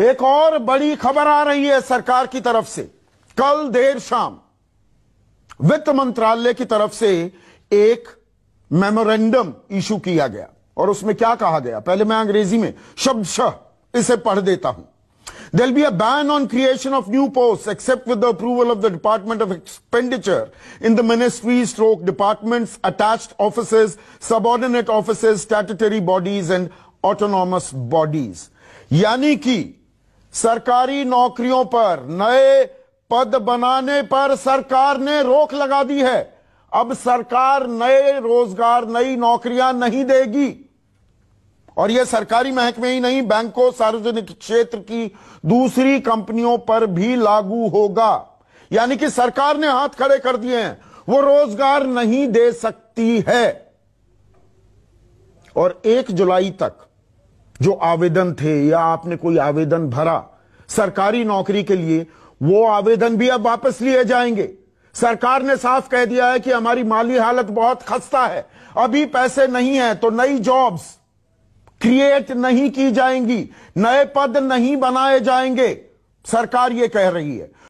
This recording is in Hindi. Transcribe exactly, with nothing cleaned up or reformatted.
एक और बड़ी खबर आ रही है सरकार की तरफ से। कल देर शाम वित्त मंत्रालय की तरफ से एक मेमोरेंडम इशू किया गया और उसमें क्या कहा गया, पहले मैं अंग्रेजी में शब्दशः इसे पढ़ देता हूं। There'll be a ban on creation of new posts except with the approval of the Department of Expenditure in the ministries, stroke departments, attached offices, subordinate offices, statutory bodies and autonomous bodies। यानी कि सरकारी नौकरियों पर नए पद बनाने पर सरकार ने रोक लगा दी है। अब सरकार नए रोजगार, नई नौकरियां नहीं देगी। और यह सरकारी महकमे ही नहीं, बैंकों, सार्वजनिक क्षेत्र की दूसरी कंपनियों पर भी लागू होगा। यानी कि सरकार ने हाथ खड़े कर दिए हैं, वो रोजगार नहीं दे सकती है। और एक जुलाई तक जो आवेदन थे या आपने कोई आवेदन भरा सरकारी नौकरी के लिए, वो आवेदन भी अब वापस लिए जाएंगे। सरकार ने साफ कह दिया है कि हमारी माली हालत बहुत खस्ता है, अभी पैसे नहीं है, तो नई जॉब्स क्रिएट नहीं की जाएंगी, नए पद नहीं बनाए जाएंगे, सरकार ये कह रही है।